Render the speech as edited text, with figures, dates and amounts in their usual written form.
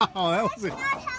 Wow, that was it.